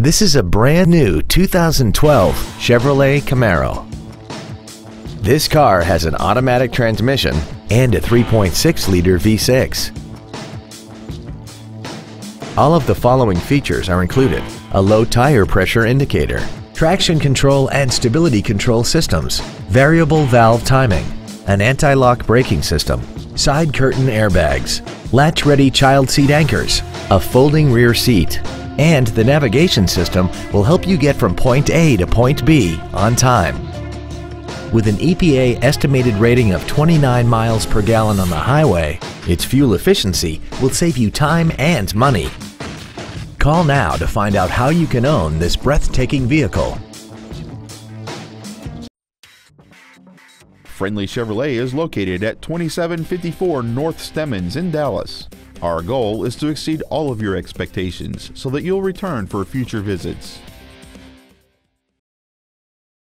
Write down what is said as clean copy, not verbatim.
This is a brand new 2012 Chevrolet Camaro. This car has an automatic transmission and a 3.6-liter V6. All of the following features are included: a low tire pressure indicator, traction control and stability control systems, variable valve timing, an anti-lock braking system, side curtain airbags, latch-ready child seat anchors, a folding rear seat, and the navigation system will help you get from point A to point B on time. With an EPA estimated rating of 29 miles per gallon on the highway, its fuel efficiency will save you time and money. Call now to find out how you can own this breathtaking vehicle. Friendly Chevrolet is located at 2754 North Stemmons in Dallas. Our goal is to exceed all of your expectations so that you'll return for future visits.